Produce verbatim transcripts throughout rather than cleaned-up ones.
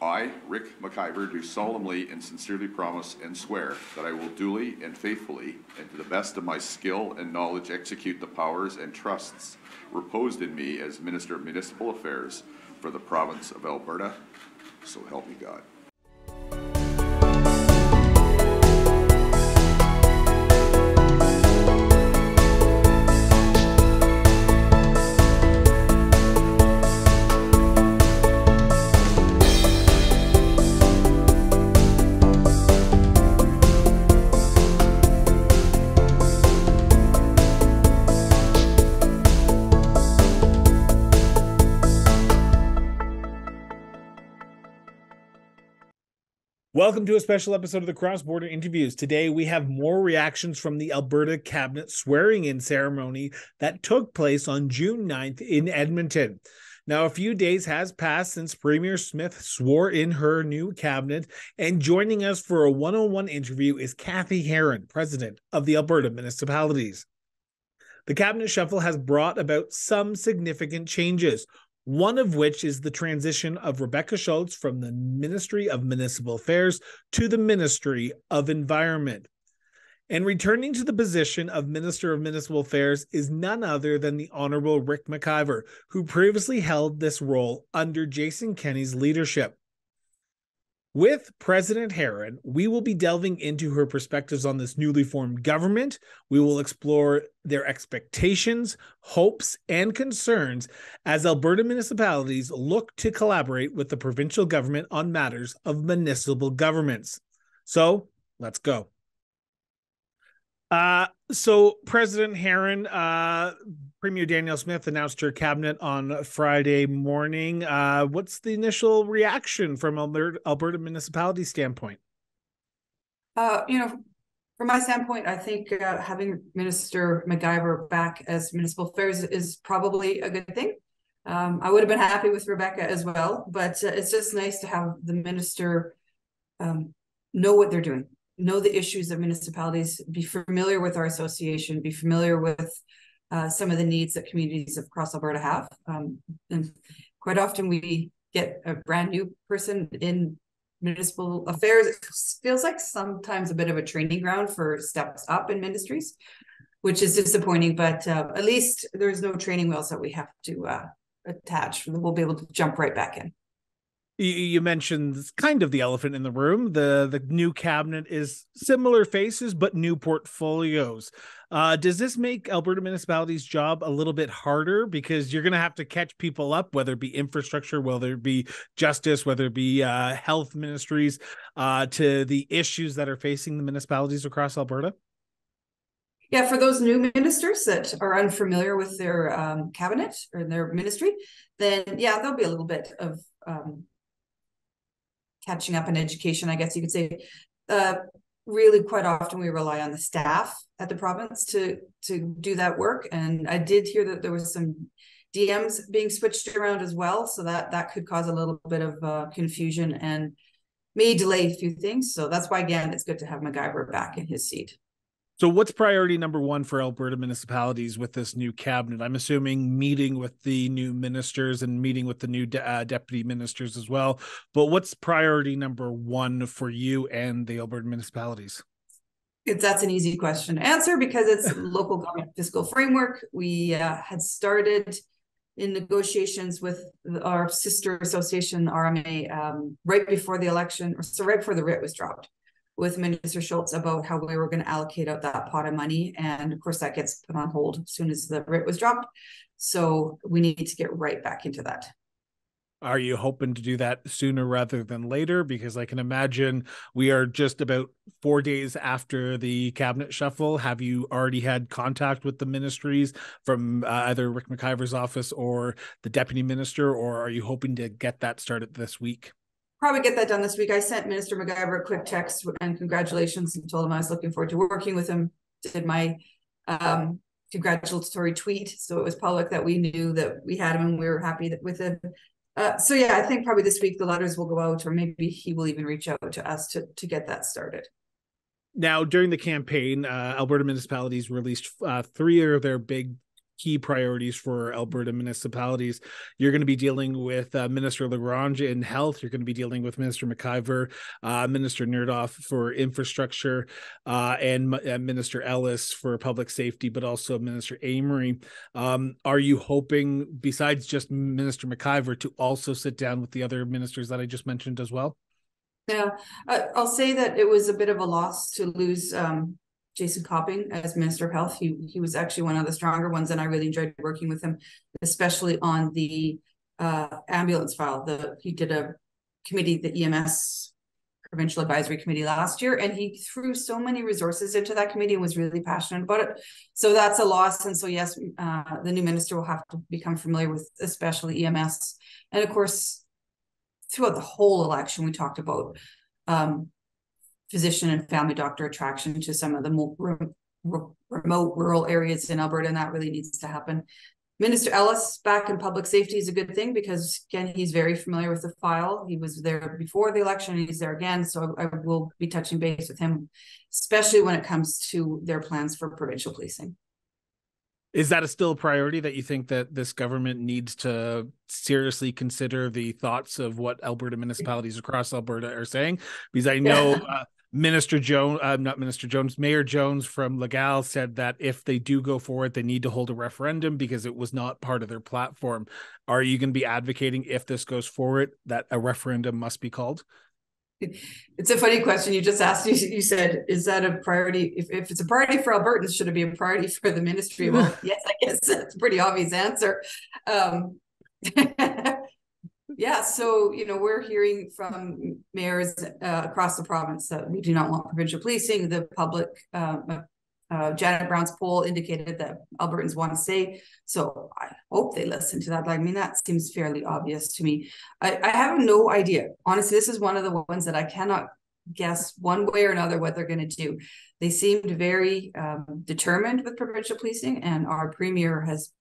I, Rick McIver, do solemnly and sincerely promise and swear that I will duly and faithfully, and to the best of my skill and knowledge, execute the powers and trusts reposed in me as Minister of Municipal Affairs for the province of Alberta. So help me God. Welcome to a special episode of the Cross Border Interviews. Today, we have more reactions from the Alberta Cabinet swearing-in ceremony that took place on June ninth in Edmonton. Now, a few days has passed since Premier Smith swore in her new cabinet, and joining us for a one-on-one interview is Cathy Heron, President of the Alberta Municipalities. The cabinet shuffle has brought about some significant changes, one of which is the transition of Rebecca Schulz from the Ministry of Municipal Affairs to the Ministry of Environment. And returning to the position of Minister of Municipal Affairs is none other than the Honourable Rick McIver, who previously held this role under Jason Kenney's leadership. With President Heron, we will be delving into her perspectives on this newly formed government. We will explore their expectations, hopes, and concerns as Alberta municipalities look to collaborate with the provincial government on matters of municipal governments. So let's go. Uh, so President Heron, uh, Premier Danielle Smith announced her cabinet on Friday morning. Uh, what's the initial reaction from Alberta, Alberta municipality standpoint? Uh, you know, from my standpoint, I think uh, having Minister McIver back as Municipal Affairs is probably a good thing. Um, I would have been happy with Rebecca as well, but uh, it's just nice to have the minister um, know what they're doing, know the issues of municipalities, be familiar with our association, be familiar with uh, some of the needs that communities across Alberta have. Um, and quite often we get a brand new person in municipal affairs. It feels like sometimes a bit of a training ground for steps up in ministries, which is disappointing, but uh, at least there's no training wheels that we have to uh, attach. We'll be able to jump right back in. You mentioned kind of the elephant in the room. The the new cabinet is similar faces, but new portfolios. Uh, does this make Alberta municipalities' job a little bit harder? Because you're going to have to catch people up, whether it be infrastructure, whether it be justice, whether it be uh, health ministries, uh, to the issues that are facing the municipalities across Alberta? Yeah, for those new ministers that are unfamiliar with their um, cabinet or their ministry, then, yeah, there'll be a little bit of um, catching up in education, I guess you could say. Uh, really, quite often we rely on the staff at the province to to do that work. And I did hear that there was some D Ms being switched around as well, so that that could cause a little bit of uh, confusion and may delay a few things. So that's why, again, it's good to have McIver back in his seat. So what's priority number one for Alberta municipalities with this new cabinet? I'm assuming meeting with the new ministers and meeting with the new de- uh, deputy ministers as well. But what's priority number one for you and the Alberta municipalities? It's, that's an easy question to answer because it's local government fiscal framework. We uh, had started in negotiations with our sister association, R M A, um, right before the election, or so right before the writ was dropped, with Minister Schulz about how we were going to allocate out that pot of money. And of course that gets put on hold as soon as the writ was dropped. So we need to get right back into that. Are you hoping to do that sooner rather than later? Because I can imagine we are just about four days after the cabinet shuffle. Have you already had contact with the ministries from uh, either Rick McIver's office or the deputy minister, or are you hoping to get that started this week? Probably get that done this week. I sent Minister McIver a quick text and congratulations and told him I was looking forward to working with him. Did my um, congratulatory tweet. So it was public that we knew that we had him and we were happy that, with him. Uh, so yeah, I think probably this week the letters will go out, or maybe he will even reach out to us to, to get that started. Now, during the campaign, uh, Alberta municipalities released uh, three of their big key priorities for Alberta municipalities. You're going to be dealing with uh, Minister Lagrange in health. You're going to be dealing with Minister McIver, uh, Minister Nerdoff for infrastructure, uh, and uh, Minister Ellis for public safety, but also Minister Amory. Um, are you hoping, besides just Minister McIver, to also sit down with the other ministers that I just mentioned as well? Yeah, I'll say that it was a bit of a loss to lose um, Jason Copping as Minister of Health. He he was actually one of the stronger ones, and I really enjoyed working with him, especially on the uh, ambulance file. The, he did a committee, the E M S Provincial Advisory Committee last year, and he threw so many resources into that committee and was really passionate about it. So that's a loss. And so, yes, uh, the new minister will have to become familiar with especially E M S. And of course, throughout the whole election, we talked about um, physician and family doctor attraction to some of the more remote rural areas in Alberta, and that really needs to happen. Minister Ellis back in public safety is a good thing because, again, he's very familiar with the file. He was there before the election, and he's there again, so I will be touching base with him, especially when it comes to their plans for provincial policing. Is that a still a priority that you think that this government needs to seriously consider the thoughts of what Alberta municipalities across Alberta are saying? Because I know uh, Minister Jones, uh, not Minister Jones, Mayor Jones from Legal said that if they do go forward, they need to hold a referendum because it was not part of their platform. Are you going to be advocating, if this goes forward, that a referendum must be called? It's a funny question you just asked. You, you said, is that a priority? If, if it's a priority for Albertans, should it be a priority for the ministry? Well, yes, I guess that's a pretty obvious answer. Um, yeah, so, you know, we're hearing from mayors uh, across the province that we do not want provincial policing. The public, um, uh, Janet Brown's poll indicated that Albertans want to stay. So I hope they listen to that. I mean, that seems fairly obvious to me. I, I have no idea. Honestly, this is one of the ones that I cannot guess one way or another what they're going to do. They seemed very um, determined with provincial policing, and our premier has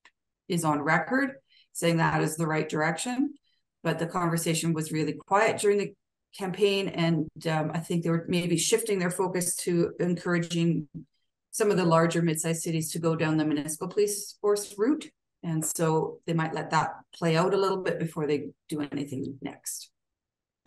is on record saying that is the right direction. But the conversation was really quiet during the campaign, and um, I think they were maybe shifting their focus to encouraging some of the larger mid-sized cities to go down the municipal police force route. And so they might let that play out a little bit before they do anything next.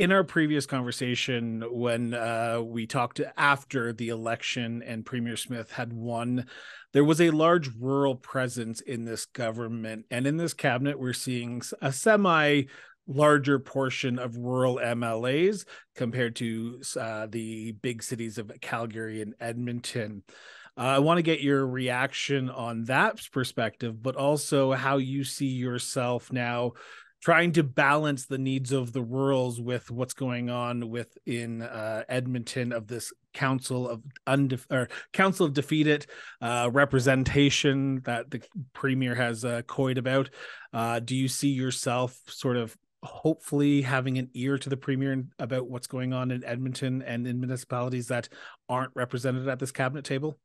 In our previous conversation, when uh, we talked after the election and Premier Smith had won, there was a large rural presence in this government. And in this cabinet, we're seeing a semi- larger portion of rural M L As compared to uh, the big cities of Calgary and Edmonton. Uh, I want to get your reaction on that perspective, but also how you see yourself now trying to balance the needs of the rurals with what's going on within uh, Edmonton of this council of unde- or council of defeated uh, representation that the premier has uh, coyed about. Uh, do you see yourself sort of hopefully having an ear to the premier about what's going on in Edmonton and in municipalities that aren't represented at this cabinet table?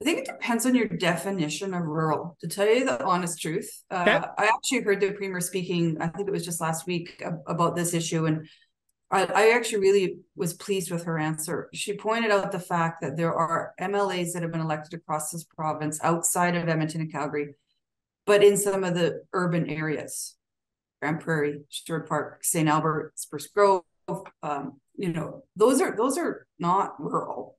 I think it depends on your definition of rural. To tell you the honest truth, uh, okay. I actually heard the premier speaking, I think it was just last week, about this issue. And I, I actually really was pleased with her answer. She pointed out the fact that there are M L As that have been elected across this province outside of Edmonton and Calgary, but in some of the urban areas. Grand Prairie, Sherwood Park, Saint Albert, Spruce Grove, um, you know, those are those are not rural,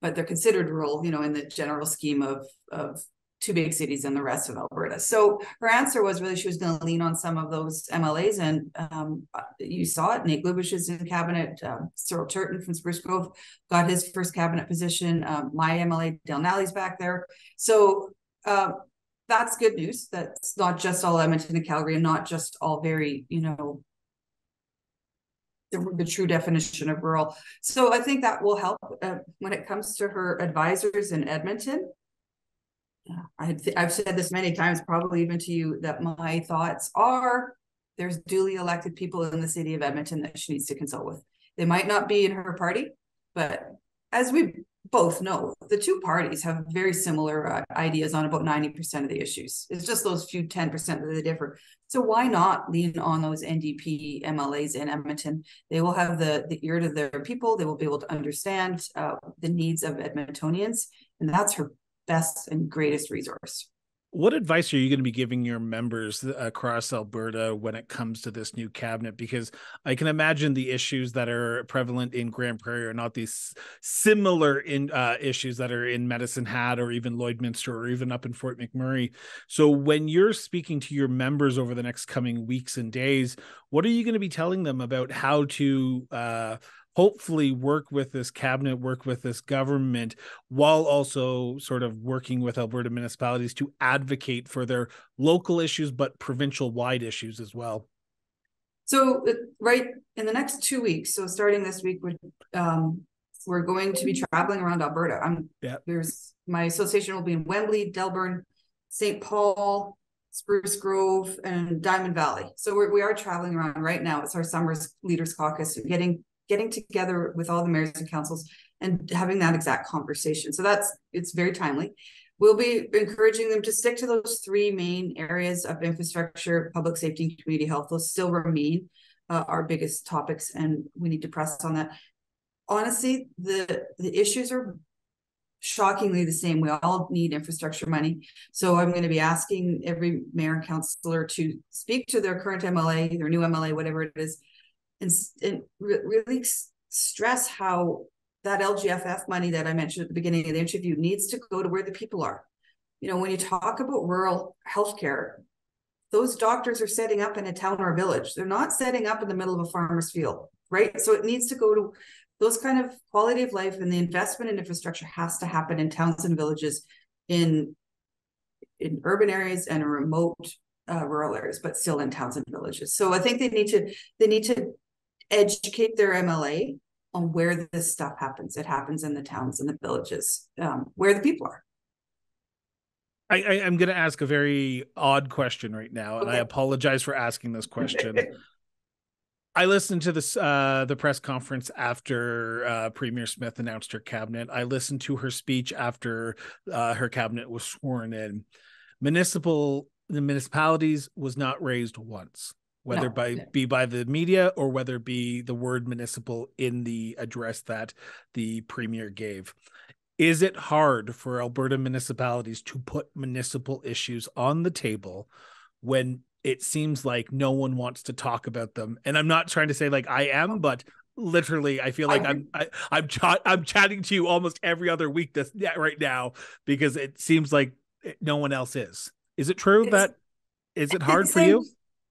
but they're considered rural, you know, in the general scheme of, of two big cities and the rest of Alberta. So her answer was really she was going to lean on some of those M L As, and um, you saw it. Nate Lubish is in cabinet. Um, Cyril Turton from Spruce Grove got his first cabinet position. Um, my M L A, Del Nally's back there. So, um, that's good news. That's not just all Edmonton and Calgary, and not just all very, you know, the, the true definition of rural. So I think that will help uh, when it comes to her advisors in Edmonton. Uh, I th- I've said this many times, probably even to you, that my thoughts are there's duly elected people in the city of Edmonton that she needs to consult with. They might not be in her party, but as we both know, the two parties have very similar uh, ideas on about ninety percent of the issues. It's just those few ten percent that they differ. So why not lean on those N D P M L As in Edmonton? They will have the, the ear to their people. They will be able to understand uh, the needs of Edmontonians. And that's her best and greatest resource. What advice are you going to be giving your members across Alberta when it comes to this new cabinet? Because I can imagine the issues that are prevalent in Grand Prairie are not these similar in uh, issues that are in Medicine Hat or even Lloydminster or even up in Fort McMurray. So when you're speaking to your members over the next coming weeks and days, what are you going to be telling them about how to uh, hopefully work with this cabinet, work with this government, while also sort of working with Alberta municipalities to advocate for their local issues, but provincial-wide issues as well? So right in the next two weeks, so starting this week, we're, um, we're going to be traveling around Alberta. I'm, yeah. There's my association will be in Wembley, Delburn, Saint Paul, Spruce Grove, and Diamond Valley. So we're, we are traveling around right now. It's our summer leaders caucus, so getting getting together with all the mayors and councils and having that exact conversation. So that's, it's very timely. We'll be encouraging them to stick to those three main areas of infrastructure, public safety, and community health. Those still remain uh, our biggest topics, and we need to press on that. Honestly, the, the issues are shockingly the same. We all need infrastructure money. So I'm going to be asking every mayor and councillor to speak to their current M L A, their new M L A, whatever it is, And, and re- really stress how that L G F F money that I mentioned at the beginning of the interview needs to go to where the people are. You know, when you talk about rural healthcare, those doctors are setting up in a town or a village. They're not setting up in the middle of a farmer's field, right? So it needs to go to those kind of quality of life, and the investment in infrastructure has to happen in towns and villages, in, in urban areas and remote uh, rural areas, but still in towns and villages. So I think they need to, they need to, educate their M L A on where this stuff happens. It happens in the towns and the villages, um, where the people are. I, I, I'm going to ask a very odd question right now, and okay. I apologize for asking this question. I listened to this uh, the press conference after uh, Premier Smith announced her cabinet. I listened to her speech after uh, her cabinet was sworn in. Municipal, the municipalities was not raised once. Whether no, by no. be by the media or whether it be the word municipal in the address that the premier gave. Is it hard for Alberta municipalities to put municipal issues on the table when it seems like no one wants to talk about them? And I'm not trying to say like I am, but literally I feel like I, I'm I, I'm ch- I'm chatting to you almost every other week this, right now, because it seems like no one else is. Is it true it's, that is it hard for you?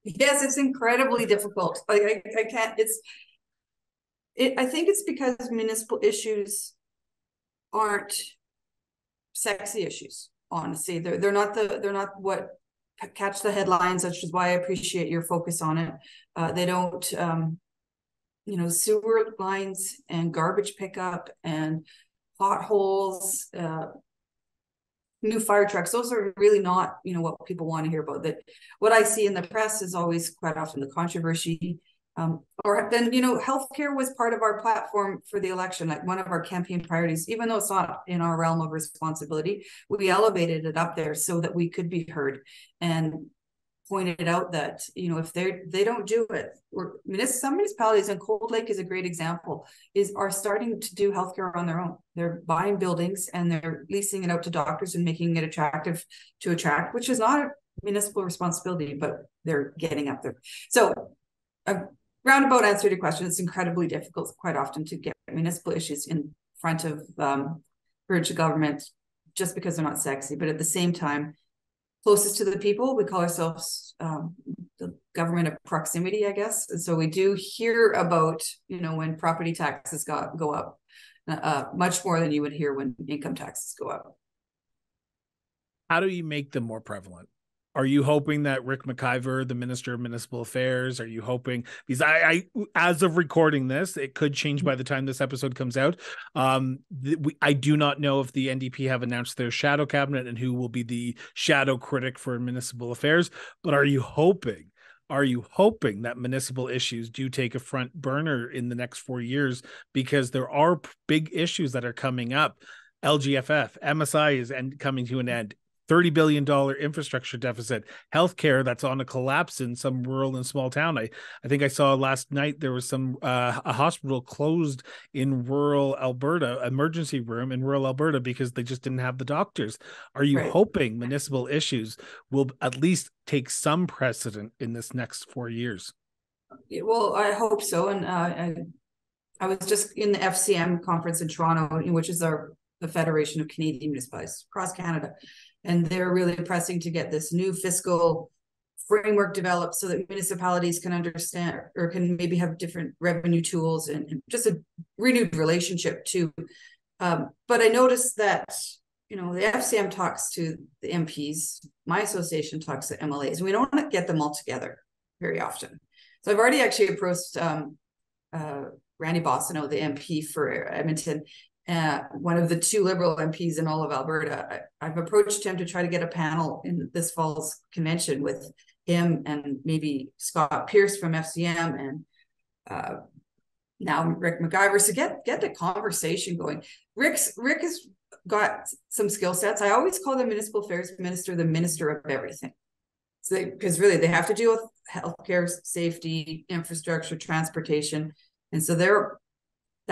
Yes, it's incredibly difficult. Like I, I can't, it's, it, I think it's because municipal issues aren't sexy issues, honestly. They're, they're not the, they're not what catch the headlines, which is why I appreciate your focus on it. Uh, they don't, um, you know, sewer lines and garbage pickup and potholes, uh, new fire trucks, those are really not, you know, what people want to hear about. That what I see in the press is always quite often the controversy. Um, or then, you know, healthcare was part of our platform for the election, like one of our campaign priorities, even though it's not in our realm of responsibility, we elevated it up there so that we could be heard and pointed out that, you know, if they they don't do it, or some municipalities, and Cold Lake is a great example, is are starting to do healthcare on their own. They're buying buildings and they're leasing it out to doctors and making it attractive to attract, which is not a municipal responsibility, but they're getting up there. So a roundabout answer to your question, it's incredibly difficult quite often to get municipal issues in front of um, provincial government just because they're not sexy, but at the same time, closest to the people, we call ourselves um, the government of proximity, I guess. And so we do hear about, you know, when property taxes go, go up uh, much more than you would hear when income taxes go up. How do you make them more prevalent? Are you hoping that Rick McIver, the Minister of Municipal Affairs, are you hoping, because I, I as of recording this, it could change by the time this episode comes out. Um, th- we, I do not know if the N D P have announced their shadow cabinet and who will be the shadow critic for municipal affairs. But are you hoping, are you hoping that municipal issues do take a front burner in the next four years? Because there are big issues that are coming up. L G F F, M S I is end, coming to an end. thirty billion dollars infrastructure deficit, healthcare that's on a collapse in some rural and small town. I, I think I saw last night there was some uh, a hospital closed in rural Alberta, emergency room in rural Alberta, because they just didn't have the doctors. Are you right. hoping municipal issues will at least take some precedent in this next four years? Well, I hope so. And uh, I, I was just in the F C M conference in Toronto, which is our the Federation of Canadian Municipalities across Canada. And they're really pressing to get this new fiscal framework developed so that municipalities can understand or can maybe have different revenue tools and, and just a renewed relationship too. Um, but I noticed that, you know, the F C M talks to the M Ps, my association talks to M L As, and we don't get them all together very often. So I've already actually approached um, uh, Randy Bosano, the M P for Edmonton, Uh, one of the two Liberal M Ps in all of Alberta. I, I've approached him to try to get a panel in this fall's convention with him and maybe Scott Pierce from F C M and uh, now Rick McIver. So get get the conversation going. Rick's Rick has got some skill sets. I always call the Municipal Affairs Minister the Minister of Everything. So because really they have to deal with healthcare, safety, infrastructure, transportation, and so they're.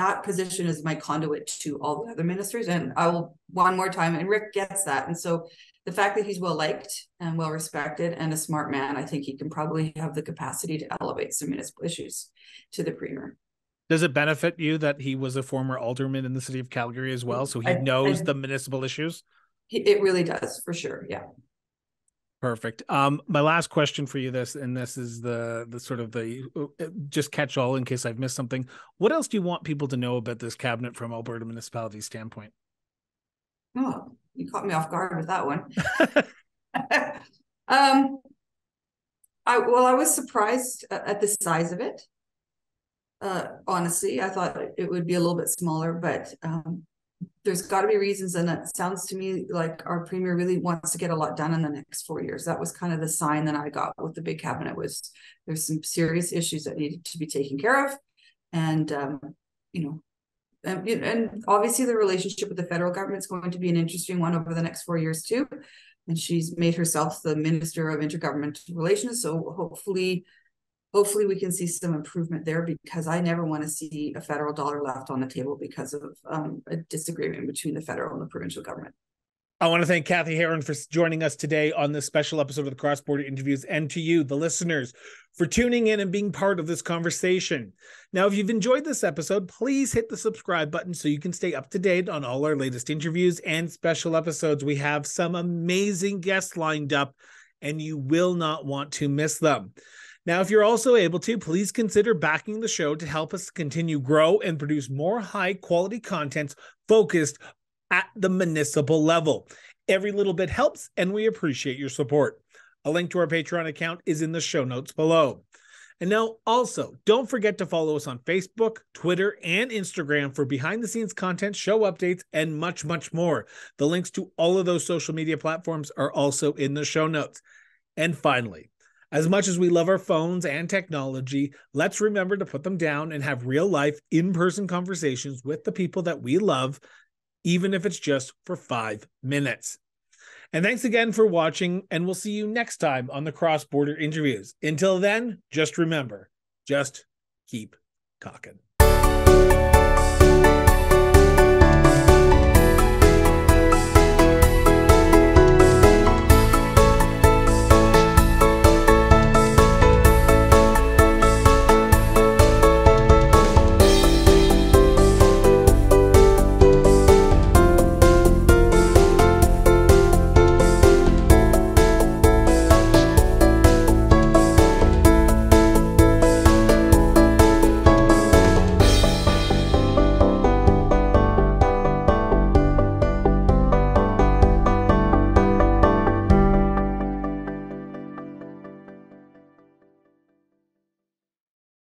That position is my conduit to all the other ministries. And I will one more time, and Rick gets that. And so the fact that he's well-liked and well-respected and a smart man, I think he can probably have the capacity to elevate some municipal issues to the Premier. Does it benefit you that he was a former alderman in the city of Calgary as well? So he I, knows I, the municipal issues? It really does, for sure. Yeah. Perfect. Um, my last question for you, this, and this is the the sort of the just catch all in case I've missed something. What else do you want people to know about this cabinet from Alberta Municipalities' standpoint? Oh, you caught me off guard with that one. um, I well, I was surprised at the size of it. Uh, honestly, I thought it would be a little bit smaller, but um, there's got to be reasons, and that sounds to me like our Premier really wants to get a lot done in the next four years. That was kind of the sign that I got with the big cabinet was there's some serious issues that needed to be taken care of, and um, you know, and, and obviously the relationship with the federal government is going to be an interesting one over the next four years too. And she's made herself the Minister of Intergovernmental Relations, so hopefully. Hopefully we can see some improvement there, because I never want to see a federal dollar left on the table because of um, a disagreement between the federal and the provincial government. I want to thank Cathy Heron for joining us today on this special episode of the Cross Border Interviews, and to you, the listeners, for tuning in and being part of this conversation. Now, if you've enjoyed this episode, please hit the subscribe button so you can stay up to date on all our latest interviews and special episodes. We have some amazing guests lined up, and you will not want to miss them. Now, if you're also able to, please consider backing the show to help us continue grow and produce more high-quality content focused at the municipal level. Every little bit helps, and we appreciate your support. A link to our Patreon account is in the show notes below. And now, also, don't forget to follow us on Facebook, Twitter, and Instagram for behind-the-scenes content, show updates, and much, much more. The links to all of those social media platforms are also in the show notes. And finally, as much as we love our phones and technology, let's remember to put them down and have real-life, in-person conversations with the people that we love, even if it's just for five minutes. And thanks again for watching, and we'll see you next time on the Cross Border Interviews. Until then, just remember, just keep talking.